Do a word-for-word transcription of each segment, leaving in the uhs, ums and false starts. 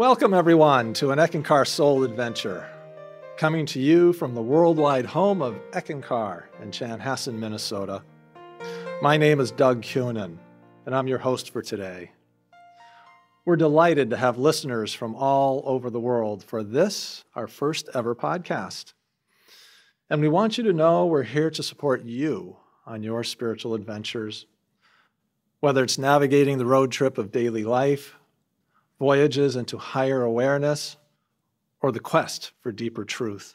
Welcome everyone to an Eckankar Soul Adventure, coming to you from the worldwide home of Eckankar in Chanhassen, Minnesota. My name is Doug Cunin, and I'm your host for today. We're delighted to have listeners from all over the world for this, our first ever podcast. And we want you to know we're here to support you on your spiritual adventures, whether it's navigating the road trip of daily life, voyages into higher awareness, or the quest for deeper truth.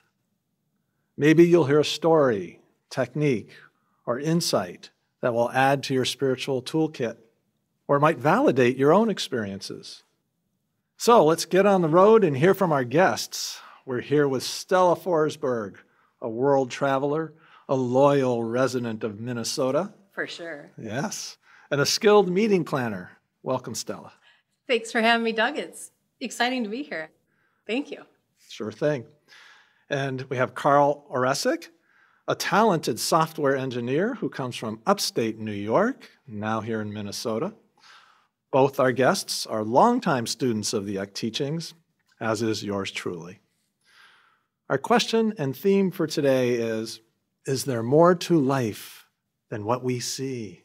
Maybe you'll hear a story, technique, or insight that will add to your spiritual toolkit, or might validate your own experiences. So let's get on the road and hear from our guests. We're here with Stella Forsberg, a world traveler, a loyal resident of Minnesota. For sure. Yes, and a skilled meeting planner. Welcome, Stella. Thanks for having me, Doug. It's exciting to be here. Thank you. Sure thing. And we have Carl Oresic, a talented software engineer who comes from upstate New York, now here in Minnesota. Both our guests are longtime students of the Ek teachings, as is yours truly. Our question and theme for today is, is there more to life than what we see?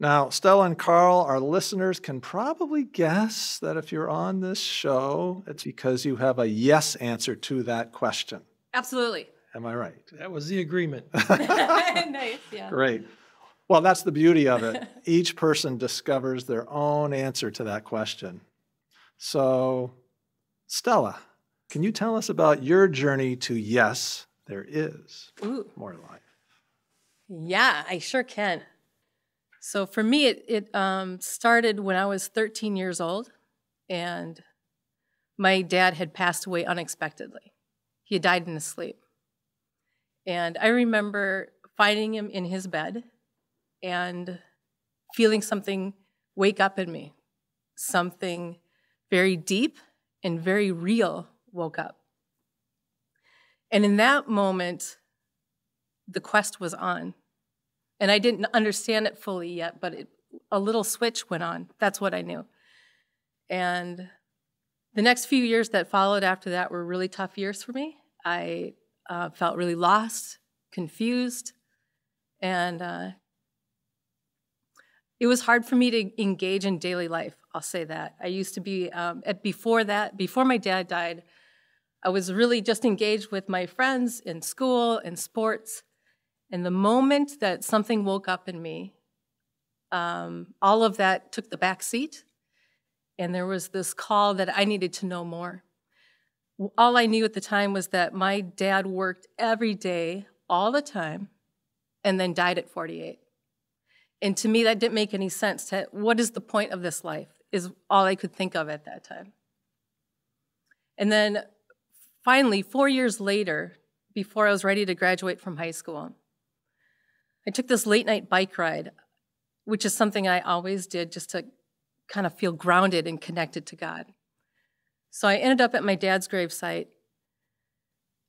Now, Stella and Carl, our listeners can probably guess that if you're on this show, it's because you have a yes answer to that question. Absolutely. Am I right? That was the agreement. Nice, yeah. Great. Well, that's the beauty of it. Each person discovers their own answer to that question. So, Stella, can you tell us about your journey to yes, there is Ooh. more life? Yeah, I sure can. So for me, it, it um, started when I was thirteen years old, and my dad had passed away unexpectedly. He had died in his sleep. And I remember finding him in his bed and feeling something wake up in me. Something very deep and very real woke up. And in that moment, the quest was on. And I didn't understand it fully yet, but it, a little switch went on. That's what I knew. And the next few years that followed after that were really tough years for me. I uh, felt really lost, confused, and uh, it was hard for me to engage in daily life, I'll say that. I used to be, um, at, before that, before my dad died, I was really just engaged with my friends in school and sports. And the moment that something woke up in me, um, all of that took the back seat, and there was this call that I needed to know more. All I knew at the time was that my dad worked every day, all the time, and then died at forty-eight. And to me, that didn't make any sense. To, what is the point of this life is all I could think of at that time. And then finally, four years later, before I was ready to graduate from high school, I took this late night bike ride, which is something I always did just to kind of feel grounded and connected to God. So I ended up at my dad's gravesite.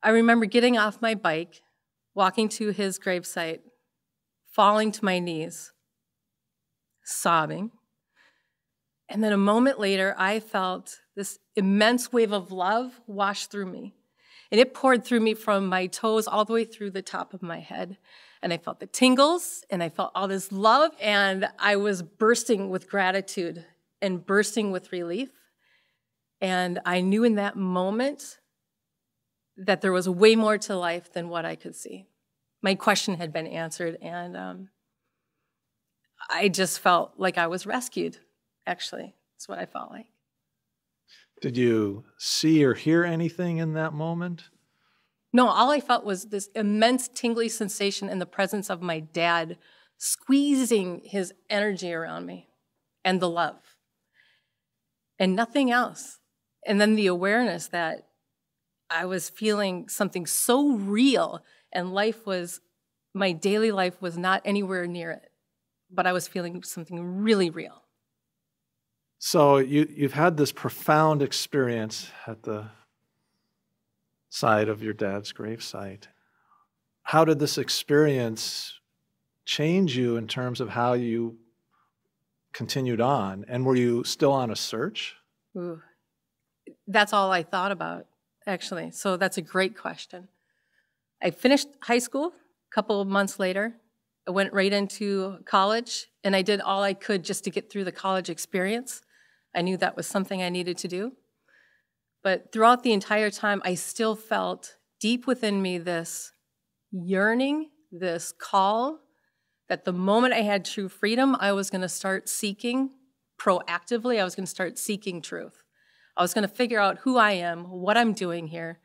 I remember getting off my bike, walking to his gravesite, falling to my knees, sobbing. And then a moment later, I felt this immense wave of love wash through me. And it poured through me from my toes all the way through the top of my head. And I felt the tingles, and I felt all this love, and I was bursting with gratitude and bursting with relief. And I knew in that moment that there was way more to life than what I could see. My question had been answered, and um, I just felt like I was rescued, actually. That's what I felt like. Did you see or hear anything in that moment? No, all I felt was this immense tingly sensation in the presence of my dad, squeezing his energy around me and the love and nothing else. And then the awareness that I was feeling something so real, and life was, my daily life was not anywhere near it, but I was feeling something really real. So you, you've had this profound experience at the side of your dad's gravesite. How did this experience change you in terms of how you continued on? And were you still on a search? Ooh. That's all I thought about, actually. So that's a great question. I finished high school a couple of months later. I went right into college, and I did all I could just to get through the college experience. I knew that was something I needed to do. But throughout the entire time, I still felt deep within me this yearning, this call, that the moment I had true freedom, I was going to start seeking proactively. I was going to start seeking truth. I was going to figure out who I am, what I'm doing here.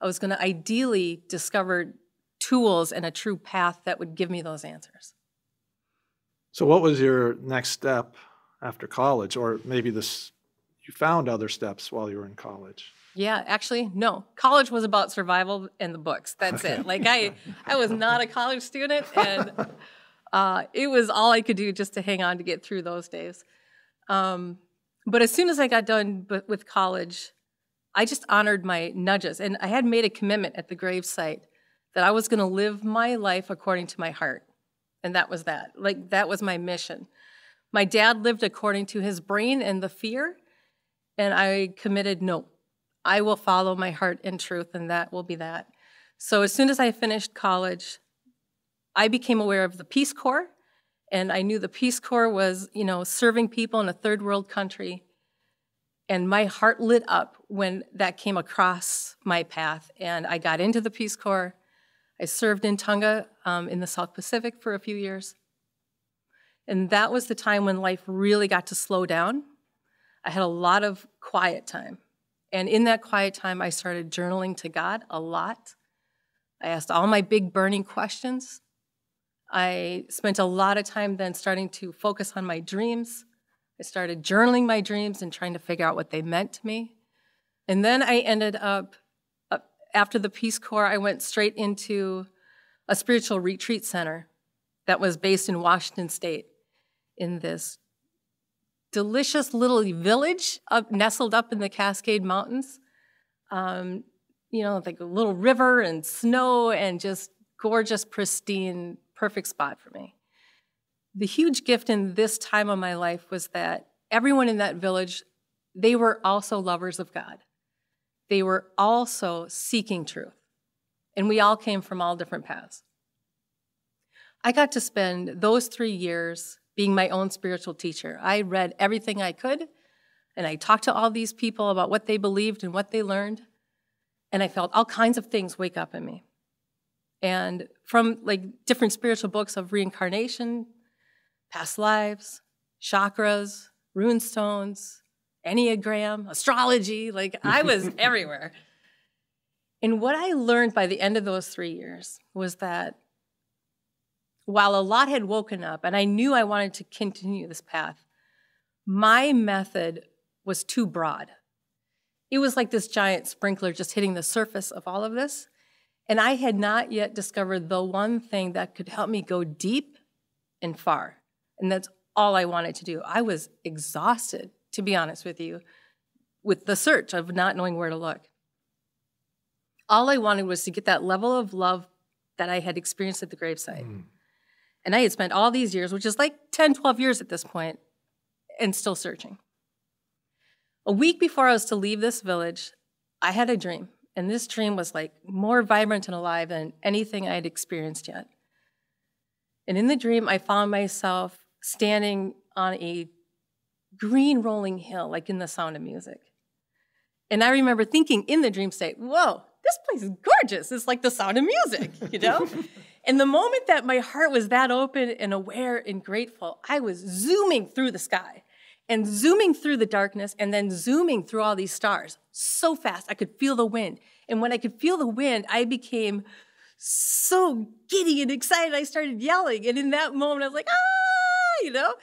I was going to ideally discover tools and a true path that would give me those answers. So what was your next step after college? Or maybe this, you found other steps while you were in college. Yeah, actually, no. College was about survival and the books. That's it. Like, I, I was not a college student, and uh, it was all I could do just to hang on to get through those days. Um, But as soon as I got done with college, I just honored my nudges. And I had made a commitment at the gravesite that I was going to live my life according to my heart. And that was that. Like, that was my mission. My dad lived according to his brain and the fear. And I committed, no, I will follow my heart and truth, and that will be that. So as soon as I finished college, I became aware of the Peace Corps. And I knew the Peace Corps was, you know, serving people in a third world country. And my heart lit up when that came across my path. And I got into the Peace Corps. I served in Tonga um, in the South Pacific for a few years. And that was the time when life really got to slow down. I had a lot of quiet time. And in that quiet time, I started journaling to God a lot. I asked all my big burning questions. I spent a lot of time then starting to focus on my dreams. I started journaling my dreams and trying to figure out what they meant to me. And then I ended up, after the Peace Corps, I went straight into a spiritual retreat center that was based in Washington State, in this delicious little village up, nestled up in the Cascade Mountains. Um, you know, like a little river and snow and just gorgeous, pristine, perfect spot for me. The huge gift in this time of my life was that everyone in that village, they were also lovers of God. They were also seeking truth. And we all came from all different paths. I got to spend those three years being my own spiritual teacher. I read everything I could, and I talked to all these people about what they believed and what they learned, and I felt all kinds of things wake up in me. And from like different spiritual books of reincarnation, past lives, chakras, rune stones, Enneagram, astrology, like I was everywhere. And what I learned by the end of those three years was that while a lot had woken up and I knew I wanted to continue this path, my method was too broad. It was like this giant sprinkler just hitting the surface of all of this. And I had not yet discovered the one thing that could help me go deep and far. And that's all I wanted to do. I was exhausted, to be honest with you, with the search of not knowing where to look. All I wanted was to get that level of love that I had experienced at the gravesite. Mm. And I had spent all these years, which is like ten, twelve years at this point, and still searching. A week before I was to leave this village, I had a dream. And this dream was like more vibrant and alive than anything I had experienced yet. And in the dream, I found myself standing on a green rolling hill, like in The Sound of Music. And I remember thinking in the dream state, whoa, this place is gorgeous. It's like The Sound of Music, you know? And the moment that my heart was that open and aware and grateful, I was zooming through the sky and zooming through the darkness and then zooming through all these stars so fast I could feel the wind. And when I could feel the wind, I became so giddy and excited. I started yelling. And in that moment, I was like, ah, you know?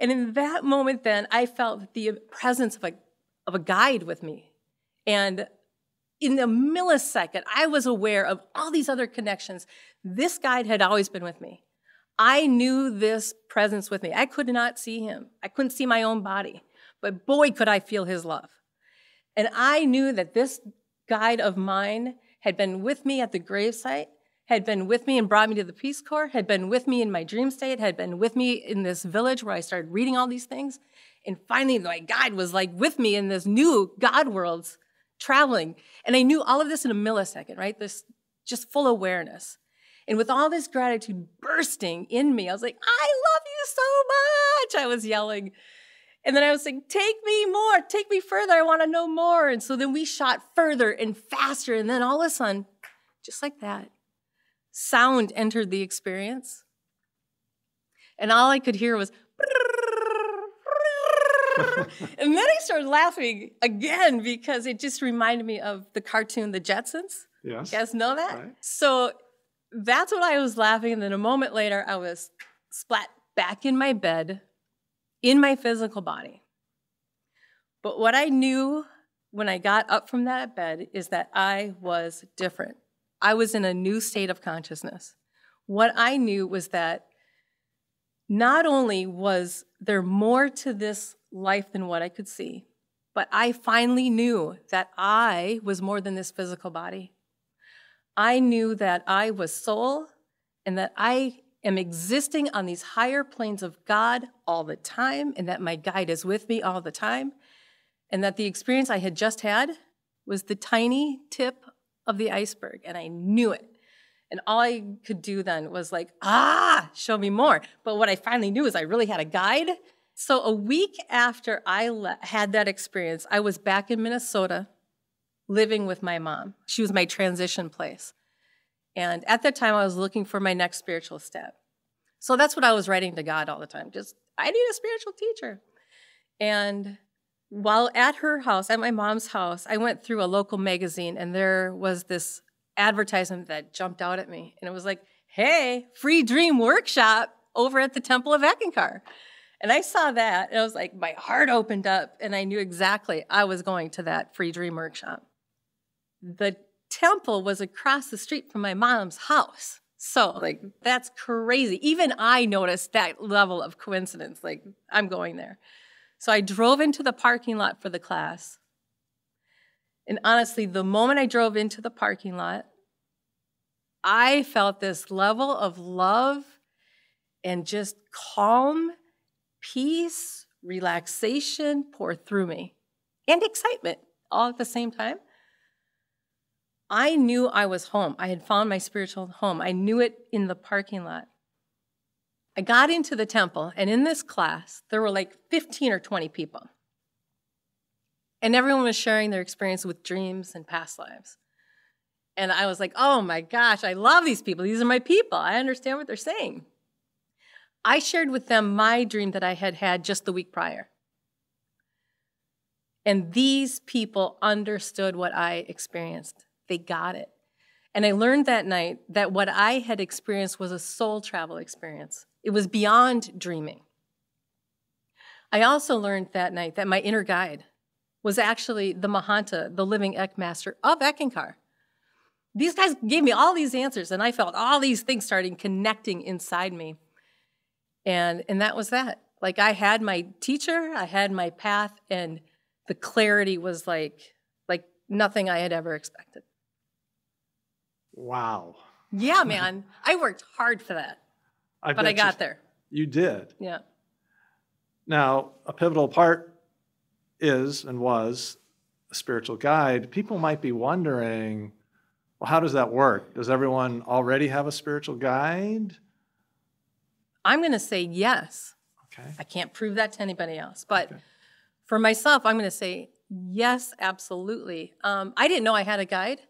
And in that moment then, I felt the presence of a, of a guide with me. And in a millisecond, I was aware of all these other connections. This guide had always been with me. I knew this presence with me. I could not see him. I couldn't see my own body. But boy, could I feel his love. And I knew that this guide of mine had been with me at the gravesite, had been with me and brought me to the Peace Corps, had been with me in my dream state, had been with me in this village where I started reading all these things. And finally, my guide was like with me in this new God worlds traveling. And I knew all of this in a millisecond, right? This just full awareness. And with all this gratitude bursting in me, I was like, I love you so much, I was yelling. And then I was saying, take me more, take me further, I wanna know more. And so then we shot further and faster, and then all of a sudden, just like that, sound entered the experience. And all I could hear was, and then I started laughing again because it just reminded me of the cartoon, The Jetsons. Yes. You guys know that? Right. So that's what I was laughing, and then a moment later, I was splat back in my bed, in my physical body. But what I knew when I got up from that bed is that I was different. I was in a new state of consciousness. What I knew was that not only was there more to this life than what I could see, but I finally knew that I was more than this physical body. I knew that I was soul and that I am existing on these higher planes of God all the time, and that my guide is with me all the time, and that the experience I had just had was the tiny tip of the iceberg, and I knew it. And all I could do then was like, ah, show me more. But what I finally knew is I really had a guide. So a week after I le- had that experience, I was back in Minnesota living with my mom. She was my transition place. And at that time, I was looking for my next spiritual step. So that's what I was writing to God all the time. Just, I need a spiritual teacher. And while at her house, at my mom's house, I went through a local magazine, and there was this advertisement that jumped out at me. And it was like, hey, free dream workshop over at the Temple of Eckankar. And I saw that, and I was like, my heart opened up, and I knew exactly I was going to that free dream workshop. The temple was across the street from my mom's house. So, like, that's crazy. Even I noticed that level of coincidence. Like, I'm going there. So I drove into the parking lot for the class. And honestly, the moment I drove into the parking lot, I felt this level of love and just calm, peace, relaxation pour through me, and excitement all at the same time. I knew I was home. I had found my spiritual home. I knew it in the parking lot. I got into the temple, and in this class, there were like fifteen or twenty people. And everyone was sharing their experience with dreams and past lives. And I was like, oh my gosh, I love these people. These are my people. I understand what they're saying. I shared with them my dream that I had had just the week prior. And these people understood what I experienced. They got it. And I learned that night that what I had experienced was a soul travel experience. It was beyond dreaming. I also learned that night that my inner guide was actually the Mahanta, the living Ekmaster of Eckankar. These guys gave me all these answers, and I felt all these things starting connecting inside me. And, and that was that. Like, I had my teacher, I had my path, and the clarity was like, like nothing I had ever expected. Wow. Yeah, man. I worked hard for that, I but I got you, there. You did. Yeah. Now, a pivotal part is and was a spiritual guide. People might be wondering, well, how does that work? Does everyone already have a spiritual guide? I'm going to say yes. Okay. I can't prove that to anybody else. But okay. For myself, I'm going to say yes, absolutely. Um, I didn't know I had a guide.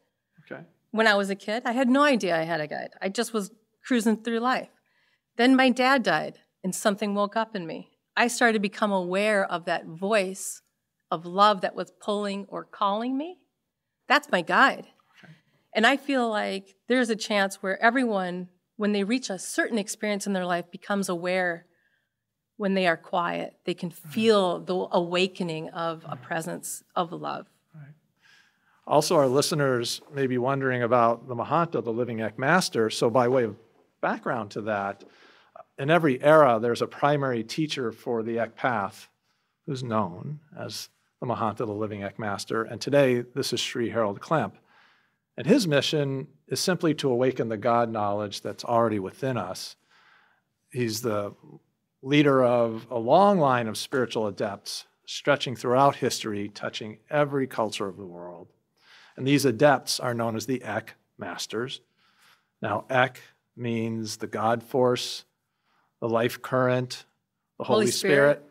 Okay. When I was a kid, I had no idea I had a guide. I just was cruising through life. Then my dad died, and something woke up in me. I started to become aware of that voice of love that was pulling or calling me. That's my guide. Okay. And I feel like there's a chance where everyone, when they reach a certain experience in their life, becomes aware when they are quiet. They can feel the awakening of a presence of love. Also, our listeners may be wondering about the Mahanta, the living Ekmaster. So by way of background to that, in every era, there's a primary teacher for the Ek path who's known as the Mahanta, the living Ekmaster. And today, this is Sri Harold Klemp. And his mission is simply to awaken the God knowledge that's already within us. He's the leader of a long line of spiritual adepts stretching throughout history, touching every culture of the world. And these adepts are known as the Ek masters. Now, Ek means the God force, the life current, the Holy, Holy Spirit. Spirit.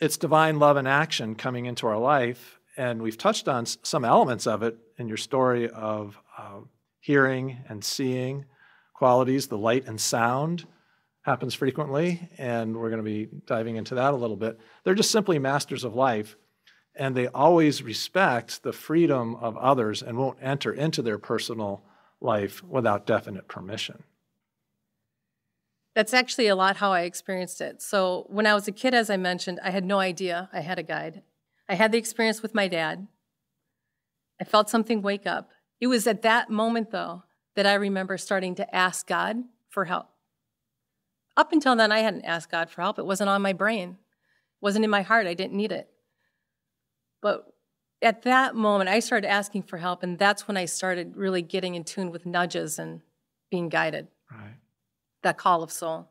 It's divine love and action coming into our life. And we've touched on some elements of it in your story of uh, hearing and seeing qualities. The light and sound happens frequently, and we're going to be diving into that a little bit. They're just simply masters of life, and they always respect the freedom of others and won't enter into their personal life without definite permission. That's actually a lot how I experienced it. So when I was a kid, as I mentioned, I had no idea I had a guide. I had the experience with my dad. I felt something wake up. It was at that moment, though, that I remember starting to ask God for help. Up until then, I hadn't asked God for help. It wasn't on my brain. It wasn't in my heart. I didn't need it. But at that moment, I started asking for help, and that's when I started really getting in tune with nudges and being guided. Right. That call of soul.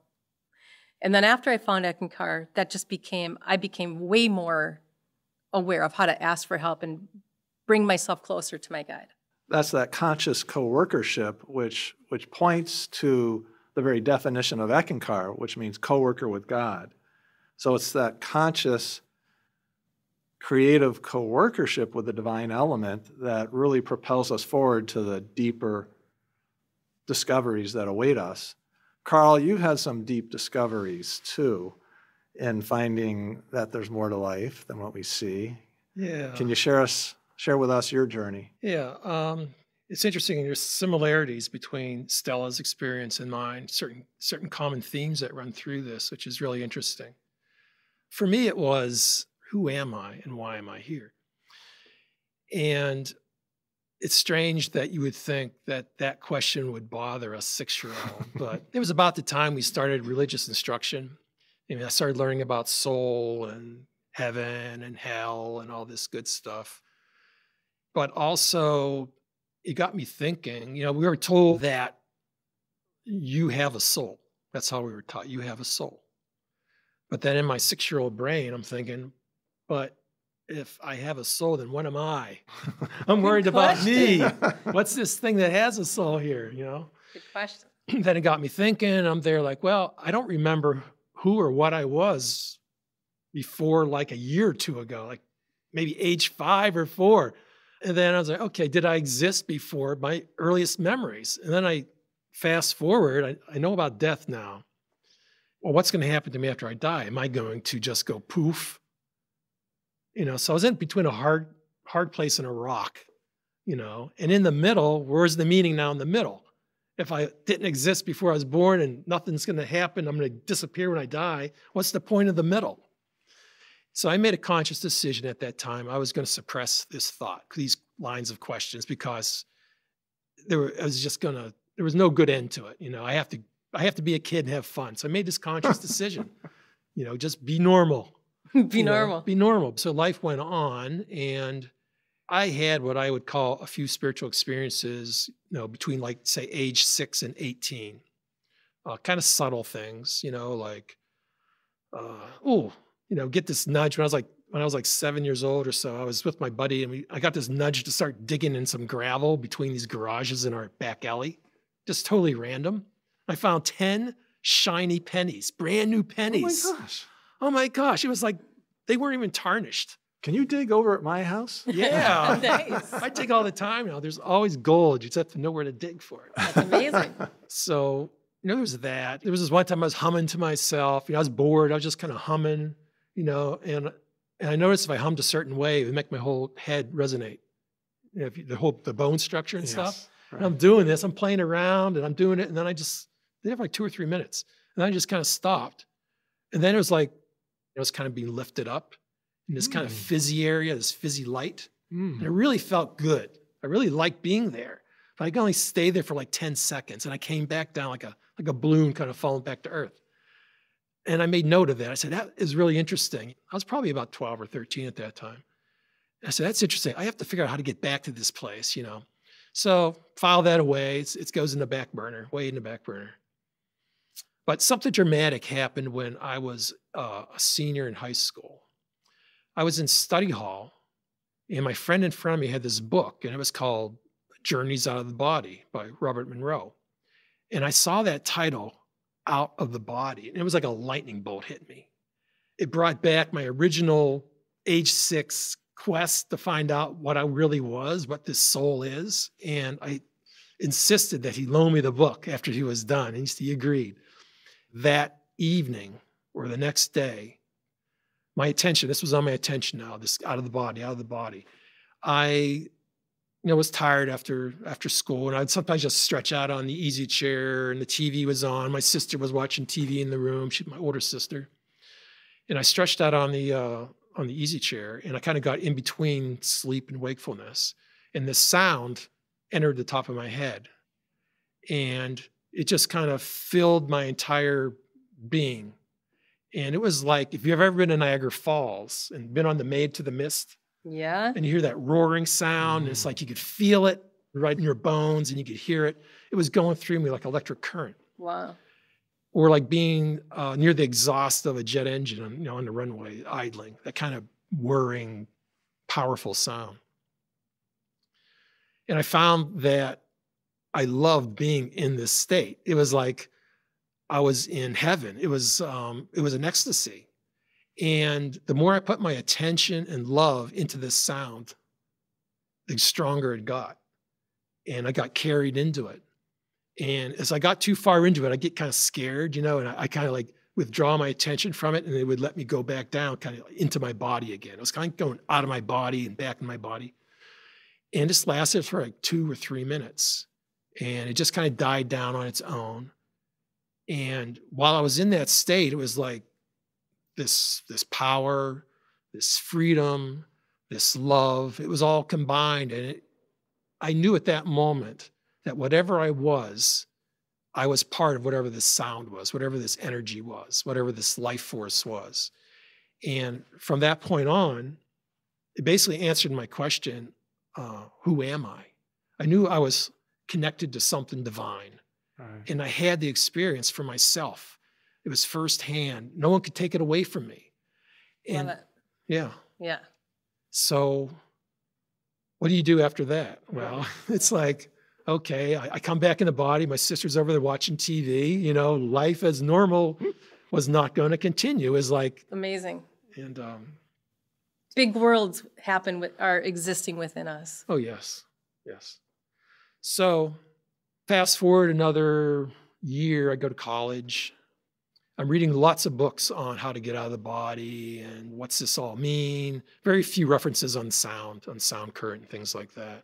And then after I found Eckankar, that just became, I became way more aware of how to ask for help and bring myself closer to my guide. That's that conscious co-workership, which, which points to the very definition of Eckankar, which means co-worker with God. So it's that conscious, creative co-workership with the divine element that really propels us forward to the deeper discoveries that await us. Carl, you've had some deep discoveries, too, in finding that there's more to life than what we see. Yeah. Can you share us, share with us your journey? Yeah. Um, it's interesting. There's similarities between Stella's experience and mine, certain, certain common themes that run through this, which is really interesting. For me, it was, who am I and why am I here? And it's strange that you would think that that question would bother a six-year-old, but it was about the time we started religious instruction. I mean, I started learning about soul and heaven and hell and all this good stuff. But also, it got me thinking, you know, we were told that you have a soul. That's how we were taught, you have a soul. But then in my six-year-old brain, I'm thinking, but if I have a soul, then what am I? I'm worried about me. What's this thing that has a soul here, you know? Good question. Then it got me thinking. I'm there like, well, I don't remember who or what I was before like a year or two ago, like maybe age five or four. And then I was like, okay, did I exist before my earliest memories? And then I fast forward, I, I know about death now. Well, what's going to happen to me after I die? Am I going to just go poof? You know, so I was in between a hard, hard place and a rock, you know, and in the middle, where's the meaning now in the middle? If I didn't exist before I was born and nothing's going to happen, I'm going to disappear when I die, what's the point of the middle? So I made a conscious decision at that time. I was going to suppress this thought, these lines of questions, because there were, I was just going to, there was no good end to it. You know, I have to, I have to be a kid and have fun. So I made this conscious decision, you know, just be normal. Be normal. Know, be normal. So life went on, and I had what I would call a few spiritual experiences, you know, between like, say, age six and eighteen. Uh, kind of subtle things, you know, like, uh, oh, you know, get this nudge. When I was like, when I was like seven years old or so, I was with my buddy, and we, I got this nudge to start digging in some gravel between these garages in our back alley. Just totally random. I found ten shiny pennies, brand new pennies. Oh my gosh. Oh my gosh, it was like, they weren't even tarnished. Can you dig over at my house? Yeah. Nice. I dig all the time now. There's always gold. You just have to know where to dig for it. That's amazing. So, you know, there was that. There was this one time I was humming to myself. You know, I was bored. I was just kind of humming, you know, and, and I noticed if I hummed a certain way, it would make my whole head resonate. You know, if you, the whole, the bone structure and yes, stuff. Right. And I'm doing this. I'm playing around and I'm doing it. And then I just, they have like two or three minutes. And I just kind of stopped. And then it was like, it was kind of being lifted up in this mm. kind of fizzy area, this fizzy light. Mm. And it really felt good. I really liked being there. But I could only stay there for like ten seconds. And I came back down like a, like a balloon kind of falling back to earth. And I made note of that. I said, that is really interesting. I was probably about twelve or thirteen at that time. I said, that's interesting. I have to figure out how to get back to this place, you know. So file that away. It's, it goes in the back burner, way in the back burner. But something dramatic happened when I was uh, a senior in high school. I was in study hall, and my friend in front of me had this book, and it was called Journeys Out of the Body by Robert Monroe. And I saw that title, Out of the Body, and it was like a lightning bolt hit me. It brought back my original age six quest to find out what I really was, what this soul is. And I insisted that he loan me the book after he was done, and he agreed. That evening or the next day, my attention, this was on my attention now, this out of the body, out of the body. I you know, was tired after after school, and I'd sometimes just stretch out on the easy chair, and the T V was on. My sister was watching T V in the room, she, my older sister. And I stretched out on the, uh, on the easy chair, and I kind of got in between sleep and wakefulness. And the sound entered the top of my head. And it just kind of filled my entire being. And it was like, if you've ever been to Niagara Falls and been on the Maid to the Mist, yeah, and you hear that roaring sound, mm. and it's like you could feel it right in your bones, and you could hear it. It was going through me like electric current. Wow. Or like being uh, near the exhaust of a jet engine on, you know, on the runway, idling, that kind of whirring, powerful sound. And I found that I loved being in this state. It was like I was in heaven. It was, um, it was an ecstasy. And the more I put my attention and love into this sound, the stronger it got. And I got carried into it. And as I got too far into it, I get kind of scared, you know, and I, I kind of like withdraw my attention from it, and it would let me go back down kind of into my body again. It was kind of going out of my body and back in my body. And this lasted for like two or three minutes. And it just kind of died down on its own. And while I was in that state, it was like this, this power, this freedom, this love, it was all combined. And it, I knew at that moment that whatever I was, I was part of whatever this sound was, whatever this energy was, whatever this life force was. And from that point on, it basically answered my question, uh, who am I? I knew I was connected to something divine. Right. And I had the experience for myself. It was firsthand. No one could take it away from me. And Love it. Yeah. Yeah. So what do you do after that? Well, right. It's like, okay, I, I come back in the body. My sister's over there watching T V. You know, life as normal was not going to continue. Is like amazing. And um, big worlds happen with are existing within us. Oh yes, yes. So, fast forward another year. I go to college. I'm reading lots of books on how to get out of the body and what's this all mean. Very few references on sound, on sound current, and things like that.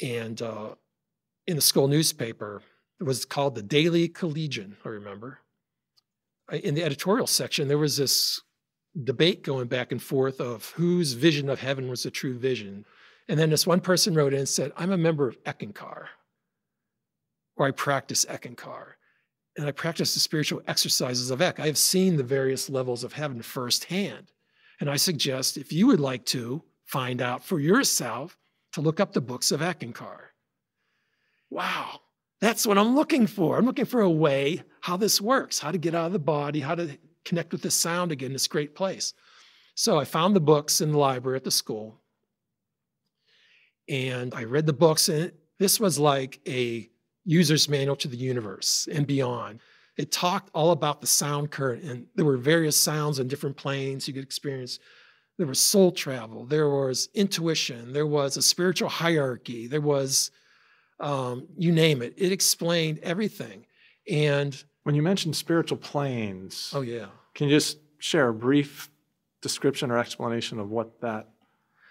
And uh, in the school newspaper, it was called the Daily Collegian, I remember. In the editorial section, there was this debate going back and forth of whose vision of heaven was the true vision. And then this one person wrote in and said, I'm a member of Eckankar, or I practice Eckankar. And I practice the spiritual exercises of Ek. I have seen the various levels of heaven firsthand. And I suggest if you would like to find out for yourself, to look up the books of Eckankar. Wow, that's what I'm looking for. I'm looking for a way how this works, how to get out of the body, how to connect with the sound again, this great place. So I found the books in the library at the school. And I read the books, and this was like a user's manual to the universe and beyond. It talked all about the sound current, and there were various sounds on different planes you could experience. There was soul travel, there was intuition, there was a spiritual hierarchy, there was, um, you name it. It explained everything. And when you mentioned spiritual planes, oh yeah, can you just share a brief description or explanation of what that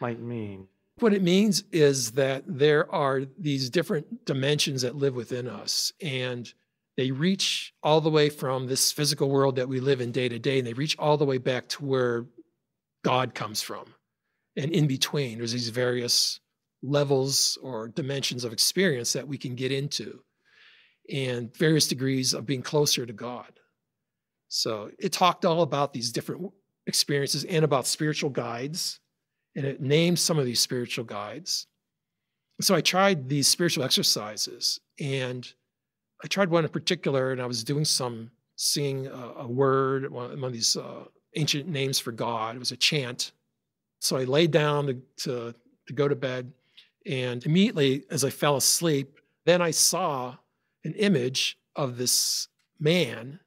might mean? What it means is that there are these different dimensions that live within us, and they reach all the way from this physical world that we live in day to day, and they reach all the way back to where God comes from. And in between, there's these various levels or dimensions of experience that we can get into, and various degrees of being closer to God. So it talked all about these different experiences and about spiritual guides, and it named some of these spiritual guides. so I tried these spiritual exercises, and I tried one in particular, and I was doing some singing a, a word, one, one of these uh, ancient names for God. It was a chant. So I laid down to, to, to go to bed, and immediately as I fell asleep, then I saw an image of this man.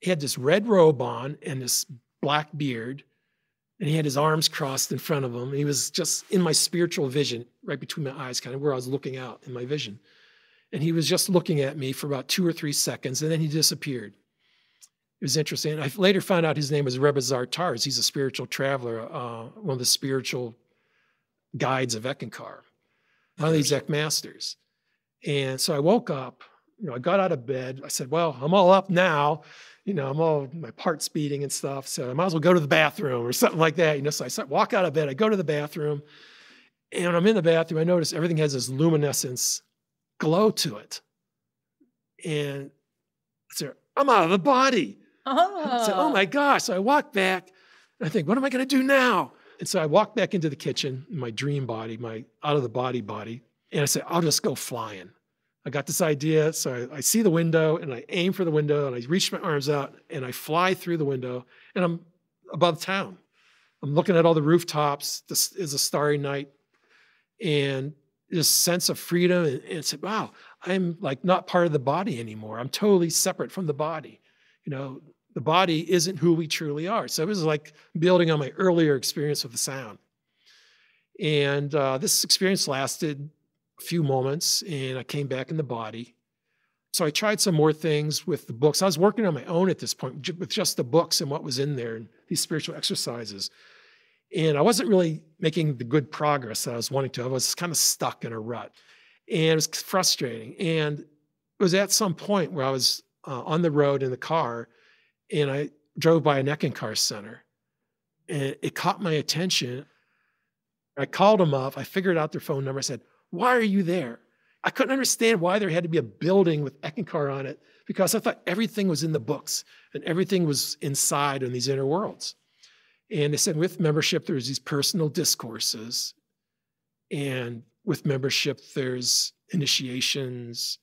He had this red robe on and this black beard, and he had his arms crossed in front of him. And he was just in my spiritual vision, right between my eyes, kind of where I was looking out in my vision. And he was just looking at me for about two or three seconds, and then he disappeared. It was interesting. I later found out his name was Rebbe Zartarz. He's a spiritual traveler, uh, one of the spiritual guides of Eckankar, one of these Ek masters. And so I woke up, you know, I got out of bed. I said, well, I'm all up now. You know, I'm all, my heart's beating and stuff. So I might as well go to the bathroom or something like that. You know, so I start, walk out of bed, I go to the bathroom, and when I'm in the bathroom, I notice everything has this luminescence glow to it. And I said, I'm out of the body. Oh. I said, oh my gosh. So I walk back and I think, what am I going to do now? And so I walk back into the kitchen, in my dream body, my out of the body body. And I said, I'll just go flying. I got this idea. So I, I see the window, and I aim for the window, and I reach my arms out and I fly through the window, and I'm above town. I'm looking at all the rooftops. This is a starry night. And this sense of freedom, and, and said, wow, I'm like not part of the body anymore. I'm totally separate from the body. You know, the body isn't who we truly are. So it was like building on my earlier experience with the sound. And uh, this experience lasted a few moments, and I came back in the body. So I tried some more things with the books. I was working on my own at this point with just the books and what was in there and these spiritual exercises. And I wasn't really making the good progress that I was wanting to. I was kind of stuck in a rut, and it was frustrating. And it was at some point where I was uh, on the road in the car, and I drove by an Eckankar center, and it caught my attention. I called them up. I figured out their phone number. I said, why are you there? I couldn't understand why there had to be a building with Eckankar on it, because I thought everything was in the books and everything was inside in these inner worlds. And they said, with membership, there's these personal discourses. And with membership, there's initiations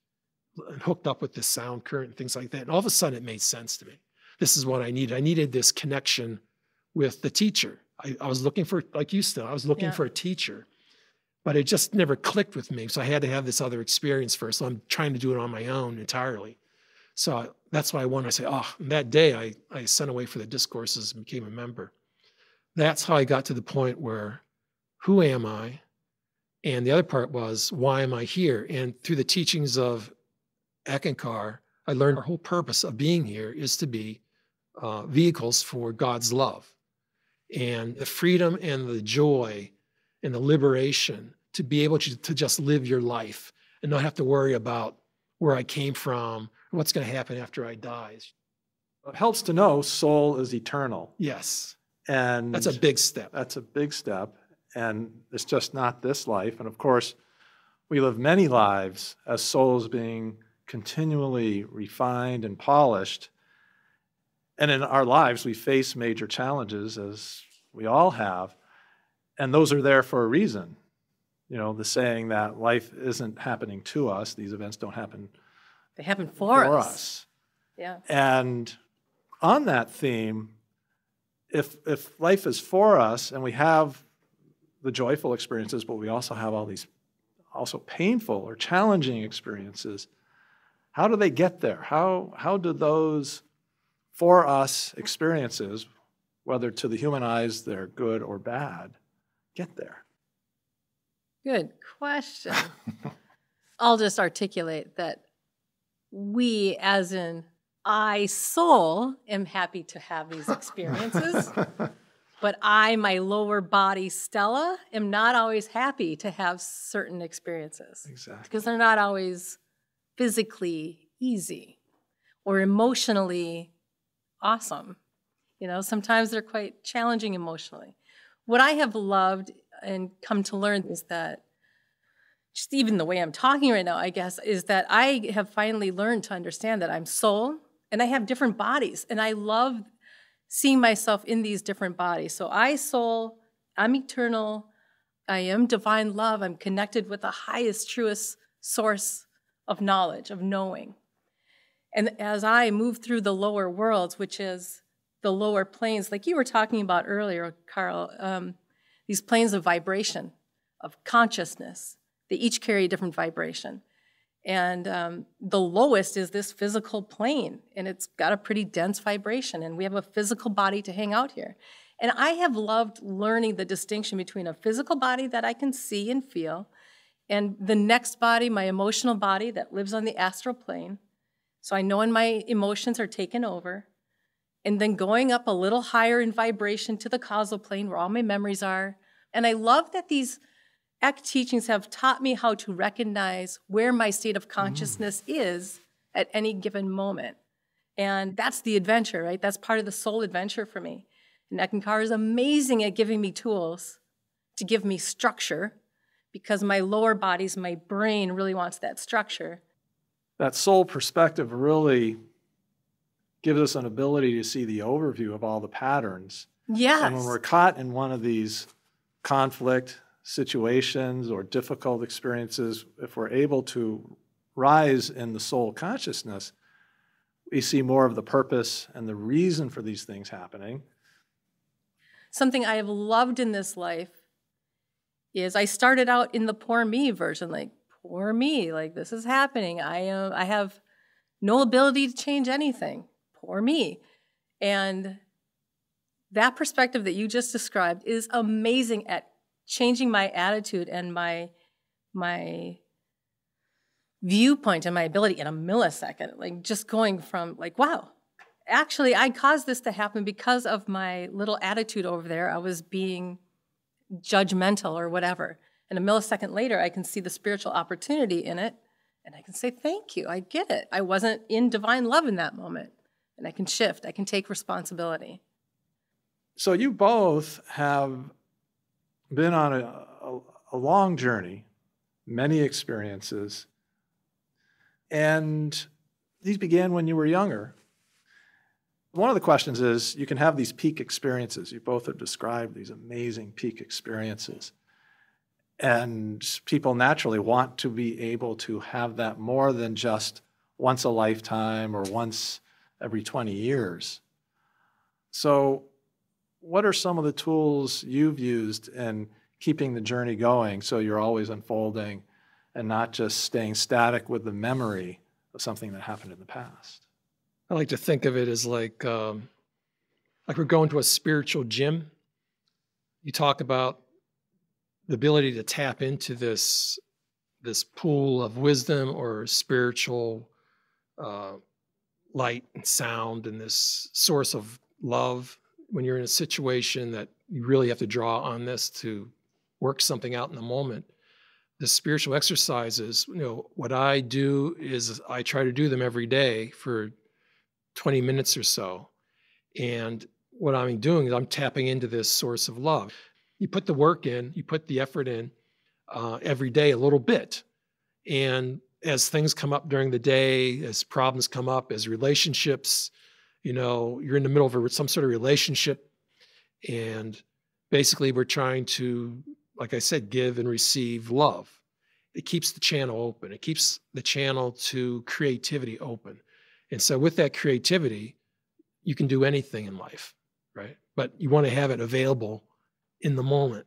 hooked up with the sound current and things like that. And all of a sudden, it made sense to me. This is what I needed. I needed this connection with the teacher. I, I was looking for, like you still, I was looking yeah. for a teacher. But it just never clicked with me. So I had to have this other experience first. So I'm trying to do it on my own entirely. So I, that's why I wanted to say, oh, and that day I, I sent away for the discourses and became a member. That's how I got to the point where, who am I? And the other part was, why am I here? And through the teachings of Eckankar, I learned our whole purpose of being here is to be uh, vehicles for God's love. And the freedom and the joy and the liberation to be able to, to just live your life and not have to worry about where I came from, what's going to happen after I die. It helps to know soul is eternal. Yes. And that's a big step. That's a big step. And it's just not this life. And of course, we live many lives as souls being continually refined and polished. And in our lives, we face major challenges, as we all have. And those are there for a reason. You know, the saying that life isn't happening to us. These events don't happen. They happen for, for us. us. Yeah. And on that theme, If, if life is for us and we have the joyful experiences, but we also have all these also painful or challenging experiences, how do they get there? How, how do those for us experiences, whether to the human eyes they're good or bad, get there? Good question. I'll just articulate that we, as in I, soul, am happy to have these experiences, but I, my lower body, Stella, am not always happy to have certain experiences. Exactly. Because they're not always physically easy or emotionally awesome. You know, sometimes they're quite challenging emotionally. What I have loved and come to learn is that just even the way I'm talking right now, I guess, is that I have finally learned to understand that I'm soul, and I have different bodies, and I love seeing myself in these different bodies. So I, soul, I'm eternal, I am divine love. I'm connected with the highest, truest source of knowledge, of knowing. And as I move through the lower worlds, which is the lower planes, like you were talking about earlier, Carl, um, these planes of vibration, of consciousness, they each carry a different vibration. And um, the lowest is this physical plane, and it's got a pretty dense vibration, and we have a physical body to hang out here. And I have loved learning the distinction between a physical body that I can see and feel, and the next body, my emotional body that lives on the astral plane. So I know when my emotions are taken over, and then going up a little higher in vibration to the causal plane where all my memories are. And I love that these A C T teachings have taught me how to recognize where my state of consciousness mm. is at any given moment. And that's the adventure, right? That's part of the soul adventure for me. And Eckankar is amazing at giving me tools to give me structure, because my lower bodies, my brain really wants that structure. That soul perspective really gives us an ability to see the overview of all the patterns. Yes. And when we're caught in one of these conflict situations or difficult experiences, if we're able to rise in the soul consciousness, we see more of the purpose and the reason for these things happening. Something I have loved in this life is I started out in the poor me version, like poor me, like this is happening. I am, I have no ability to change anything, poor me. And that perspective that you just described is amazing at changing my attitude and my, my viewpoint and my ability in a millisecond, like just going from like, wow, actually, I caused this to happen because of my little attitude over there. I was being judgmental or whatever. And a millisecond later, I can see the spiritual opportunity in it, and I can say, thank you, I get it. I wasn't in divine love in that moment. And I can shift. I can take responsibility. So you both have been on a, a, a long journey, many experiences, and these began when you were younger. One of the questions is, you can have these peak experiences. You both have described these amazing peak experiences. And people naturally want to be able to have that more than just once a lifetime or once every twenty years. So what are some of the tools you've used in keeping the journey going so you're always unfolding and not just staying static with the memory of something that happened in the past? I like to think of it as like, um, like we're going to a spiritual gym. You talk about the ability to tap into this, this pool of wisdom or spiritual uh, light and sound and this source of love when you're in a situation that you really have to draw on this to work something out in the moment. The spiritual exercises, you know, what I do is I try to do them every day for twenty minutes or so. And what I'm doing is I'm tapping into this source of love. You put the work in, you put the effort in uh, every day a little bit. And as things come up during the day, as problems come up, as relationships, you know, you're in the middle of some sort of relationship. And basically we're trying to, like I said, give and receive love. It keeps the channel open. It keeps the channel to creativity open. And so with that creativity, you can do anything in life, right? But you want to have it available in the moment.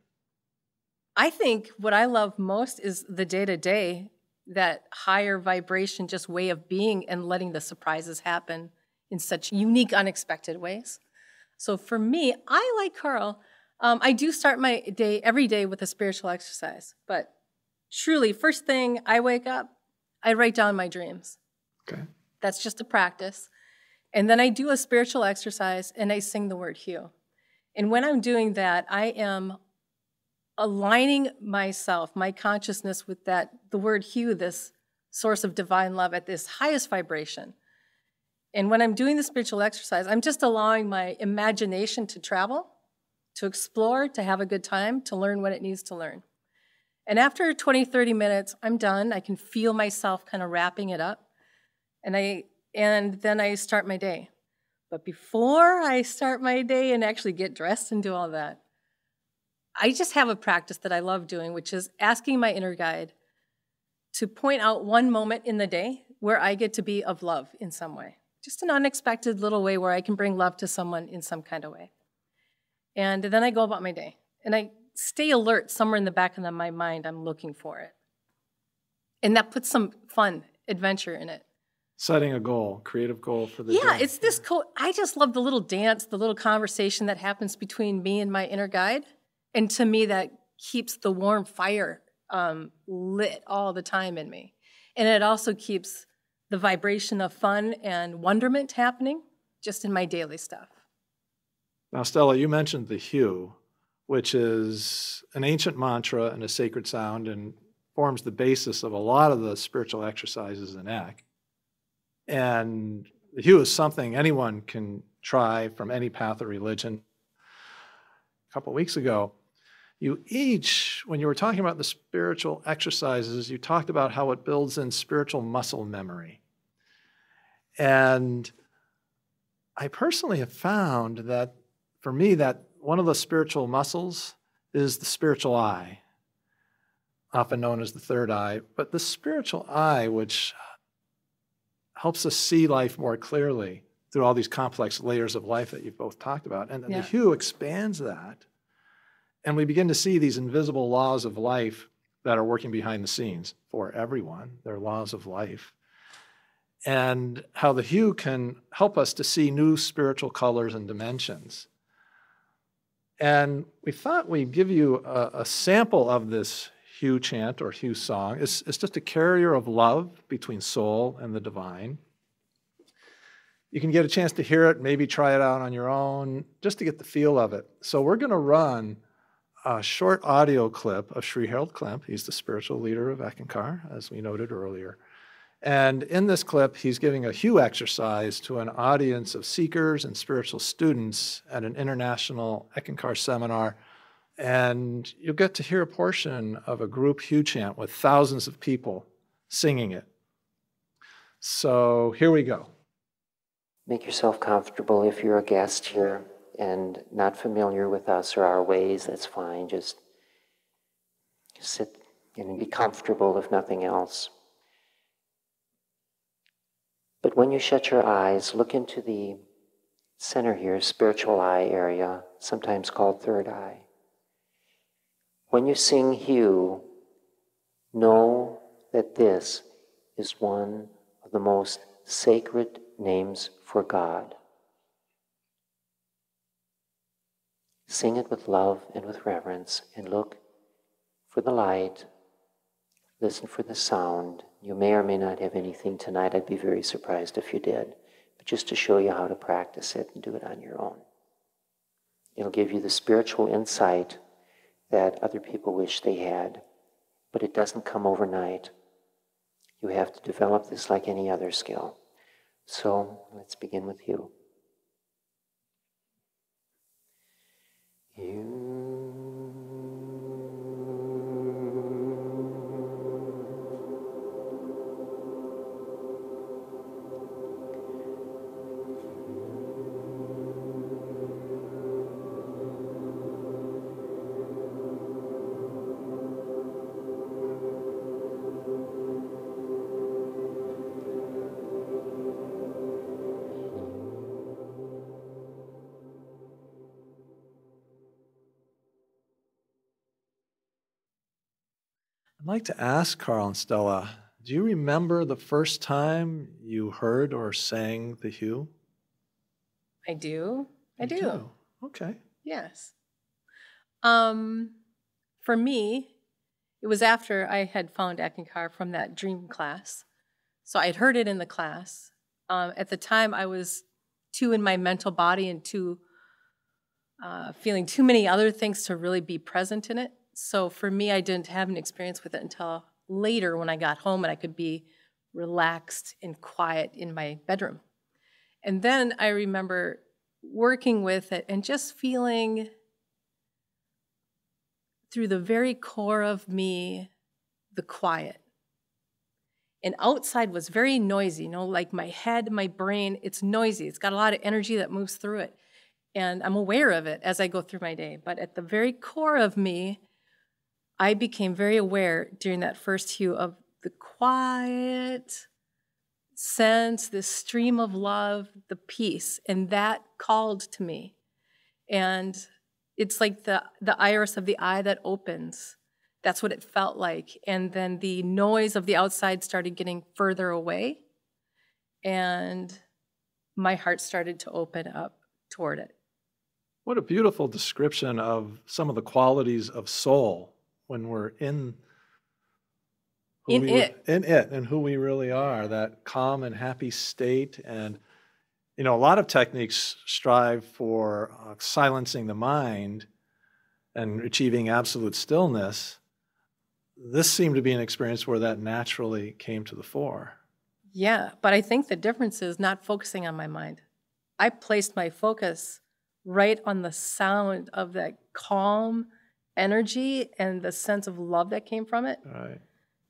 I think what I love most is the day-to-day, that higher vibration, just way of being and letting the surprises happen in such unique, unexpected ways. So for me, I like Carl. Um, I do start my day every day with a spiritual exercise. But truly, first thing I wake up, I write down my dreams. Okay. That's just a practice. And then I do a spiritual exercise and I sing the word "Heal." And when I'm doing that, I am aligning myself, my consciousness with that, the word "Heal," this source of divine love at this highest vibration. And when I'm doing the spiritual exercise, I'm just allowing my imagination to travel, to explore, to have a good time, to learn what it needs to learn. And after twenty, thirty minutes, I'm done. I can feel myself kind of wrapping it up. And, I, and then I start my day. But before I start my day and actually get dressed and do all that, I just have a practice that I love doing, which is asking my inner guide to point out one moment in the day where I get to be of love in some way. Just an unexpected little way where I can bring love to someone in some kind of way. And then I go about my day. And I stay alert somewhere in the back of my mind. I'm looking for it. And that puts some fun adventure in it. Setting a goal, creative goal for the yeah, day. Yeah, it's this co- I just love the little dance, the little conversation that happens between me and my inner guide. And to me, that keeps the warm fire um, lit all the time in me. And it also keeps the vibration of fun and wonderment happening just in my daily stuff. Now, Stella, you mentioned the hue, which is an ancient mantra and a sacred sound and forms the basis of a lot of the spiritual exercises in A C T. And the hue is something anyone can try from any path of religion. A couple of weeks ago, you each, when you were talking about the spiritual exercises, you talked about how it builds in spiritual muscle memory. And I personally have found that, for me, that one of the spiritual muscles is the spiritual eye, often known as the third eye. But the spiritual eye, which helps us see life more clearly through all these complex layers of life that you've both talked about. And yeah. the hue expands that. And we begin to see these invisible laws of life that are working behind the scenes for everyone. They're laws of life. And how the hue can help us to see new spiritual colors and dimensions. And we thought we'd give you a, a sample of this hue chant or hue song. It's, it's just a carrier of love between soul and the divine. You can get a chance to hear it, maybe try it out on your own, just to get the feel of it. So we're going to run a short audio clip of Sri Harold Klemp. He's the spiritual leader of Eckankar, as we noted earlier. And in this clip, he's giving a hue exercise to an audience of seekers and spiritual students at an international Eckankar seminar. And you'll get to hear a portion of a group hue chant with thousands of people singing it. So here we go. Make yourself comfortable if you're a guest here and not familiar with us or our ways, that's fine. Just sit and be comfortable if nothing else. But when you shut your eyes, look into the center here, spiritual eye area, sometimes called third eye. When you sing hue, know that this is one of the most sacred names for God. Sing it with love and with reverence, and look for the light. Listen for the sound. You may or may not have anything tonight. I'd be very surprised if you did. But just to show you how to practice it and do it on your own. It'll give you the spiritual insight that other people wish they had. But it doesn't come overnight. You have to develop this like any other skill. So let's begin with you. You. I'd like to ask Carl and Stella, do you remember the first time you heard or sang the hue? I do. I do. do. Okay. Yes. Um, for me, it was after I had found Eckankar from that dream class. So I had heard it in the class. Um, at the time, I was too in my mental body and too uh, feeling too many other things to really be present in it. So for me, I didn't have an experience with it until later when I got home and I could be relaxed and quiet in my bedroom. And then I remember working with it and just feeling through the very core of me, the quiet. And outside was very noisy, you know, like my head, my brain, it's noisy. It's got a lot of energy that moves through it. and I'm aware of it as I go through my day. But at the very core of me, I became very aware during that first hue of the quiet sense, this stream of love, the peace, and that called to me. And it's like the, the iris of the eye that opens. That's what it felt like. And then the noise of the outside started getting further away, and my heart started to open up toward it. What a beautiful description of some of the qualities of soul when we're in, in, we, it. in it and who we really are, that calm and happy state. And, you know, a lot of techniques strive for uh, silencing the mind and achieving absolute stillness. This seemed to be an experience where that naturally came to the fore. Yeah, but I think the difference is not focusing on my mind. I placed my focus right on the sound of that calm energy and the sense of love that came from it. Right.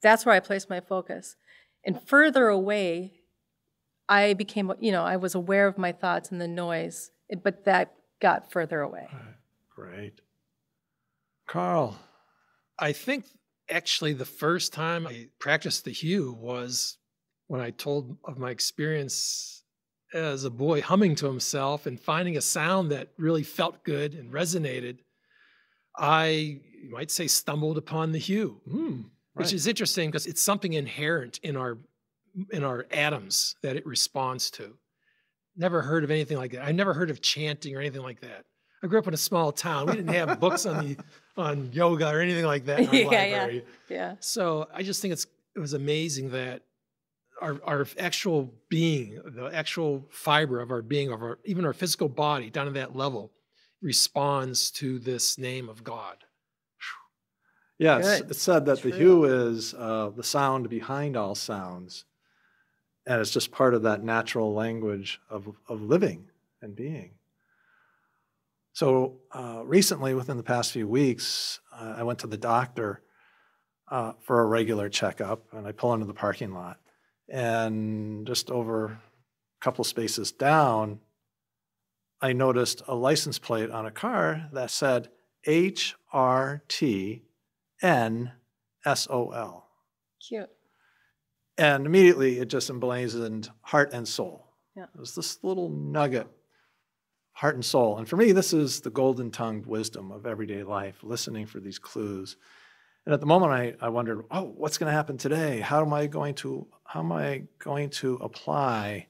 That's where I placed my focus. And further away, I became, you know, I was aware of my thoughts and the noise, but that got further away. Right. Great. Carl. I think actually the first time I practiced the hue was when I told of my experience as a boy humming to himself and finding a sound that really felt good and resonated. I, you might say, stumbled upon the hue, mm, right. which is interesting because it's something inherent in our, in our atoms that it responds to. Never heard of anything like that. I never heard of chanting or anything like that. I grew up in a small town. We didn't have books on the, on yoga or anything like that in our yeah, library. Yeah. yeah. So I just think it's, it was amazing that our, our actual being, the actual fiber of our being, of our, even our physical body down to that level, responds to this name of God. Yeah, it's, it's said that True. the hue is uh, the sound behind all sounds, and it's just part of that natural language of, of living and being. So uh, recently, within the past few weeks, uh, I went to the doctor uh, for a regular checkup, and I pull into the parking lot. And just over a couple spaces down, I noticed a license plate on a car that said H R T N S O L. Cute. And immediately it just emblazoned heart and soul. Yeah. It was this little nugget, heart and soul. And for me, this is the golden-tongued wisdom of everyday life, listening for these clues. And at the moment, I, I wondered, oh, what's going to happen today? How am I going to, how am I going to apply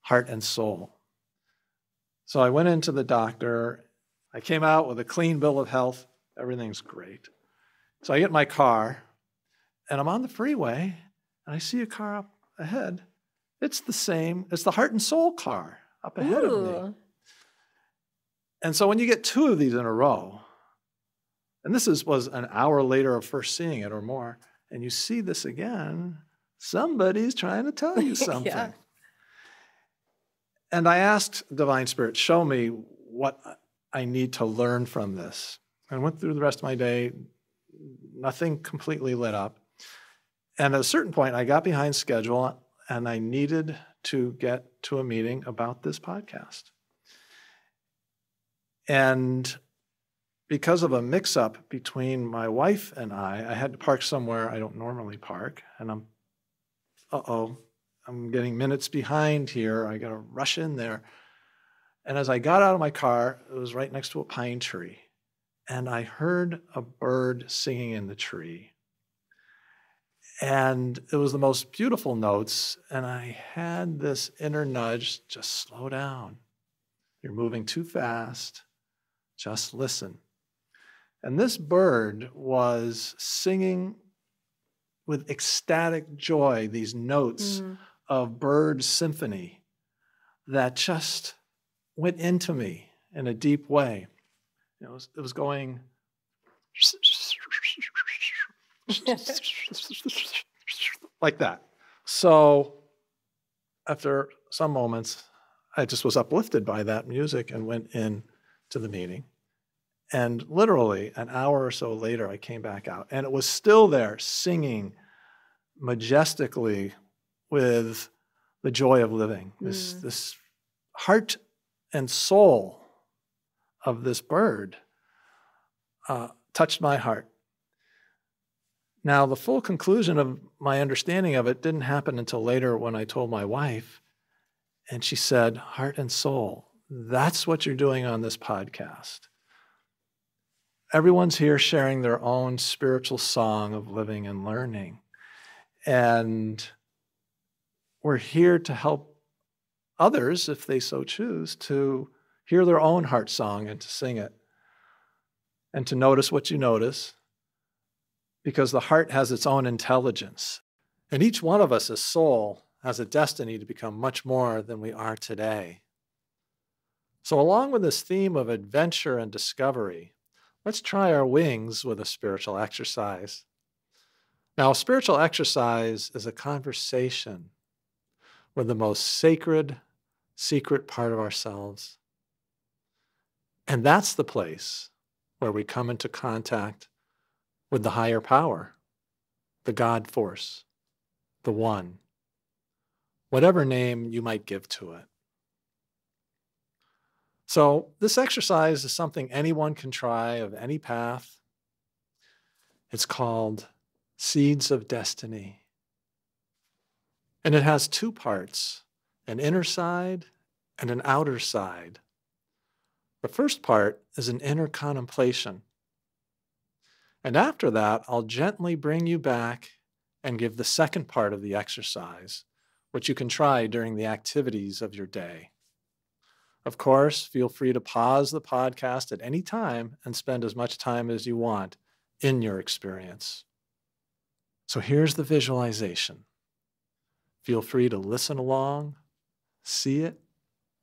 heart and soul? So I went into the doctor. I came out with a clean bill of health. Everything's great. So I get in my car, and I'm on the freeway, and I see a car up ahead. It's the same. It's the heart and soul car up ahead Ooh. of me. And so when you get two of these in a row, and this is, was an hour later of first seeing it or more, and you see this again, somebody's trying to tell you something. yeah. And I asked Divine Spirit, show me what I need to learn from this. I went through the rest of my day, nothing completely lit up. And at a certain point, I got behind schedule, and I needed to get to a meeting about this podcast. And because of a mix-up between my wife and I, I had to park somewhere I don't normally park, and I'm, uh-oh, I'm getting minutes behind here. I gotta rush in there. And as I got out of my car, it was right next to a pine tree, and I heard a bird singing in the tree. And it was the most beautiful notes, and I had this inner nudge, just slow down. You're moving too fast, just listen. And this bird was singing with ecstatic joy these notes mm. of bird symphony that just went into me in a deep way. It was, it was going. like that. So after some moments, I just was uplifted by that music and went in to the meeting. And literally an hour or so later, I came back out, and it was still there singing majestically with the joy of living, this, mm. this heart and soul of this bird uh, touched my heart. Now, the full conclusion of my understanding of it didn't happen until later when I told my wife, and she said, heart and soul, that's what you're doing on this podcast. Everyone's here sharing their own spiritual song of living and learning. And we're here to help others, if they so choose, to hear their own heart song and to sing it and to notice what you notice, because the heart has its own intelligence. And each one of us as soul has a destiny to become much more than we are today. So along with this theme of adventure and discovery, let's try our wings with a spiritual exercise. Now, a spiritual exercise is a conversation with the most sacred, secret part of ourselves. And that's the place where we come into contact with the higher power, the God force, the one, whatever name you might give to it. So this exercise is something anyone can try of any path. It's called Seeds of Destiny. And it has two parts, an inner side and an outer side. The first part is an inner contemplation. And after that, I'll gently bring you back and give the second part of the exercise, which you can try during the activities of your day. Of course, feel free to pause the podcast at any time and spend as much time as you want in your experience. So here's the visualization. Feel free to listen along, see it,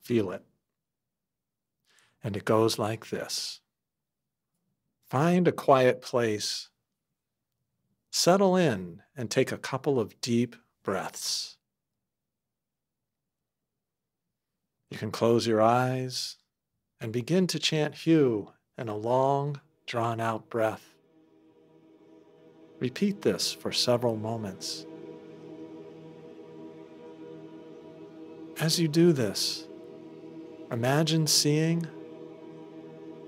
feel it. And it goes like this. Find a quiet place. Settle in and take a couple of deep breaths. You can close your eyes and begin to chant Hue in a long, drawn-out breath. Repeat this for several moments. As you do this, imagine seeing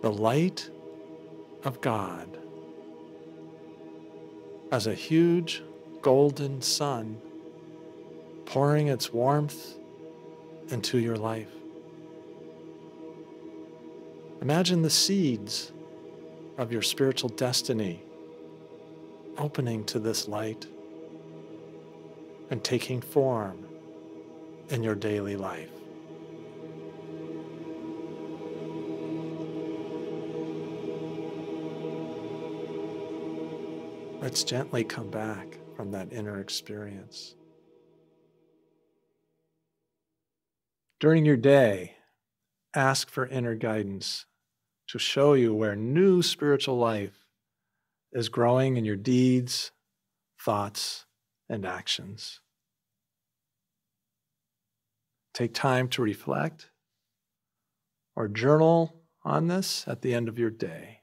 the light of God as a huge golden sun pouring its warmth into your life. Imagine the seeds of your spiritual destiny opening to this light and taking form in your daily life. Let's gently come back from that inner experience. During your day, ask for inner guidance to show you where new spiritual life is growing in your deeds, thoughts, and actions. Take time to reflect or journal on this at the end of your day.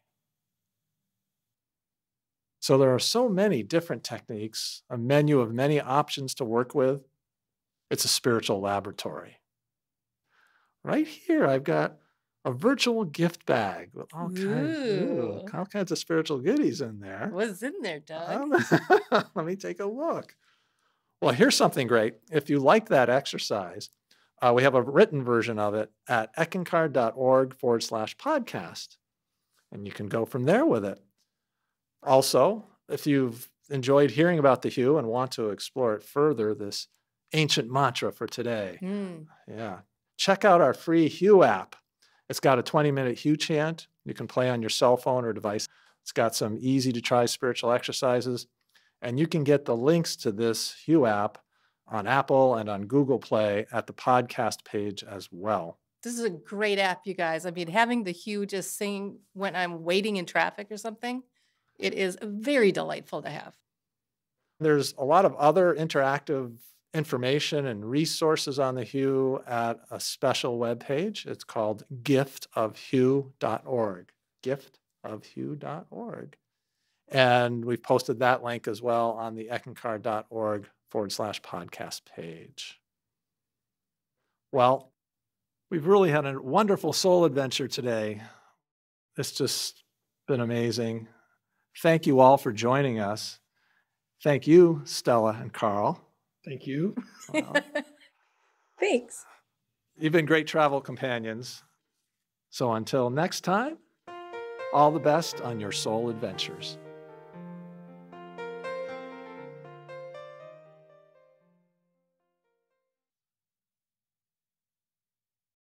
So there are so many different techniques, a menu of many options to work with. It's a spiritual laboratory. Right here, I've got a virtual gift bag with all kinds, ooh. Ooh, all kinds of spiritual goodies in there. What's in there, Doug? Um, let me take a look. Well, here's something great. If you like that exercise, uh, we have a written version of it at eckankar.org forward slash podcast. And you can go from there with it. Also, if you've enjoyed hearing about the Hue and want to explore it further, this ancient mantra for today. Mm. Yeah. Check out our free Hue app. It's got a twenty-minute Hue chant you can play on your cell phone or device. It's got some easy-to-try spiritual exercises. And you can get the links to this Hue app on Apple and on Google Play at the podcast page as well. This is a great app, you guys. I mean, having the Hue just sing when I'm waiting in traffic or something, it is very delightful to have. There's a lot of other interactive information and resources on the Hue at a special webpage. It's called gift of hue dot org, gift of hue dot org. And we've posted that link as well on the eckankar.org forward slash podcast page. Well, we've really had a wonderful soul adventure today it's just been amazing. Thank you all for joining us. Thank you, Stella and Carl. Thank you. Wow. Thanks. You've been great travel companions. So until next time, all the best on your soul adventures.